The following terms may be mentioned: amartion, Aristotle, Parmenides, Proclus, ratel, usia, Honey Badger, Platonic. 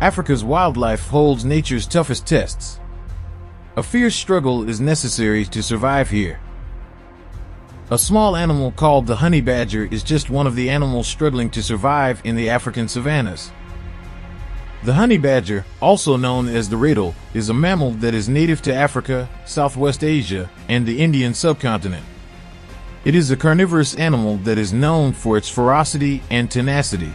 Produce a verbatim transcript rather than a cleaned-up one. Africa's wildlife holds nature's toughest tests. A fierce struggle is necessary to survive here. A small animal called the honey badger is just one of the animals struggling to survive in the African savannas. The honey badger, also known as the ratel, is a mammal that is native to Africa, Southwest Asia, and the Indian subcontinent. It is a carnivorous animal that is known for its ferocity and tenacity.